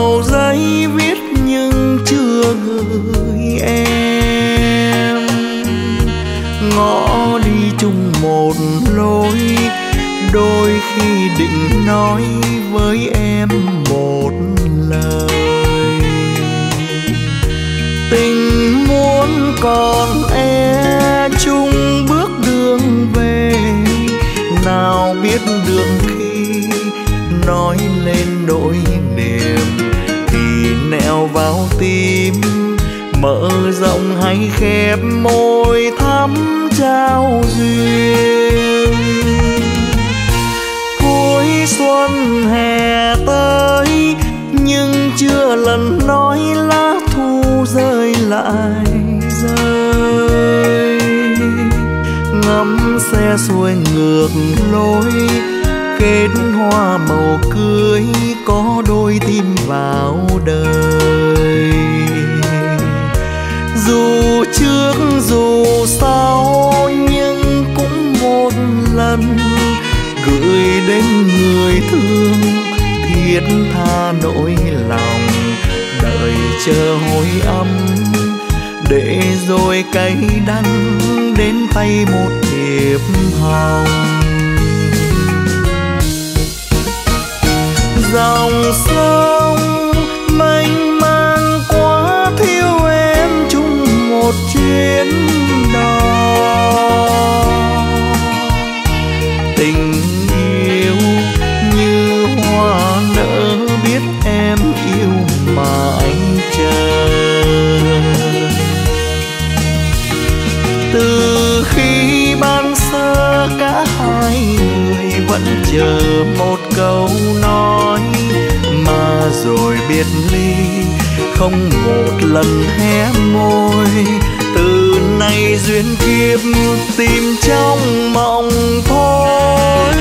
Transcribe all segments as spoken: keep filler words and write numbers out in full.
vào giấy viết nhưng chưa gửi em. Ngõ đi chung một lối, đôi khi định nói với em một lời. Tình muốn còn e chung bước đường về, nào biết đường khi nói lên nỗi niềm thì nẹo vào tim, mở rộng hay khép môi thắm trao duyên. Cuối xuân hè tới nhưng chưa lần nói lá thu rơi lại rơi, ngắm xe xuôi ngược lối, kết hoa màu cưới có đôi tim vào đời. Dù trước dù sau nhưng cũng một lần gửi đến người thương, thiết tha nỗi lòng đợi chờ hồi âm, để rồi cay đắng đến tay một thiệp hồng. Dòng sông mênh mang quá thiếu em chung một chuyến đò, tình yêu như hoa nở biết em yêu mà anh chờ. Từ khi ban sơ cả hai người vẫn chờ một câu nói, mà rồi biệt ly không một lần hé môi. Từ nay duyên kiếp tìm trong mộng thôi.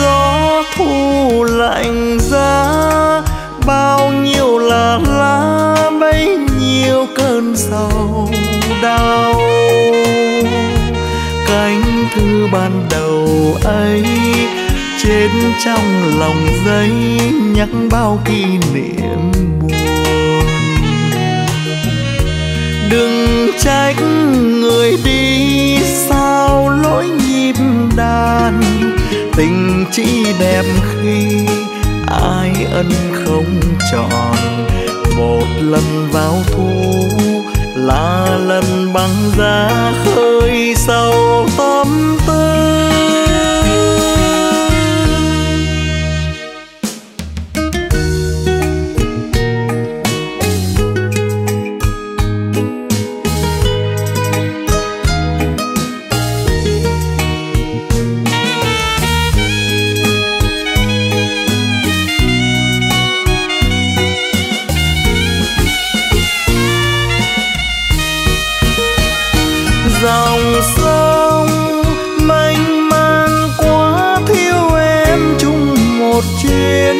Gió thu lạnh giá, bao nhiêu là lá, bấy nhiêu cơn sầu đau. Cánh thư ban đầu ấy chết trong lòng giấy, nhắc bao kỷ niệm buồn. Đừng trách người đi sao lỗi nhịp đàn, tình chỉ đẹp khi ai ân không tròn. Một lần vào thu là lần băng giá khơi sâu tấm tư. Dòng sông mênh mang quá thiếu em chung một chuyến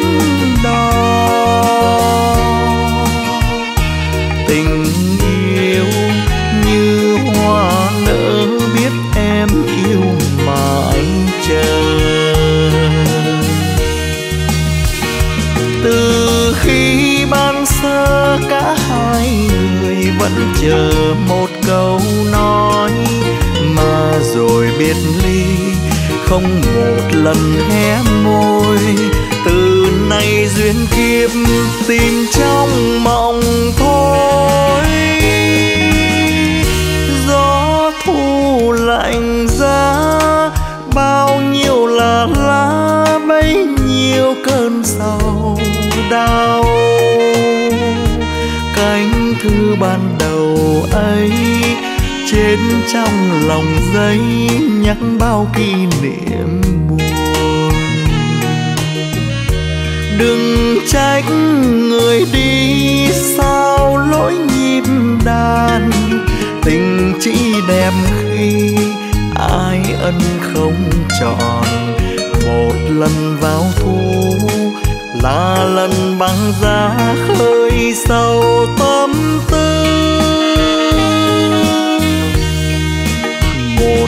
đò, tình yêu như hoa nở biết em yêu mà anh chờ. Từ khi ban sơ cả hai người vẫn chờ một câu nói, mà rồi biệt ly không một lần hé môi. Từ nay duyên kiếp tìm trong mộng thôi. Gió thu lạnh giá, bao nhiêu là lá, bấy nhiêu cơn sầu đau. Cánh thư ban đầu ấy chết trong lòng giấy, nhắc bao kỷ niệm buồn. Đừng trách người đi sao lỗi nhịp đàn, tình chỉ đẹp khi ai ân không tròn. Một lần vào thu là lần băng giá khơi sâu tâm tư. Một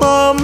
tâm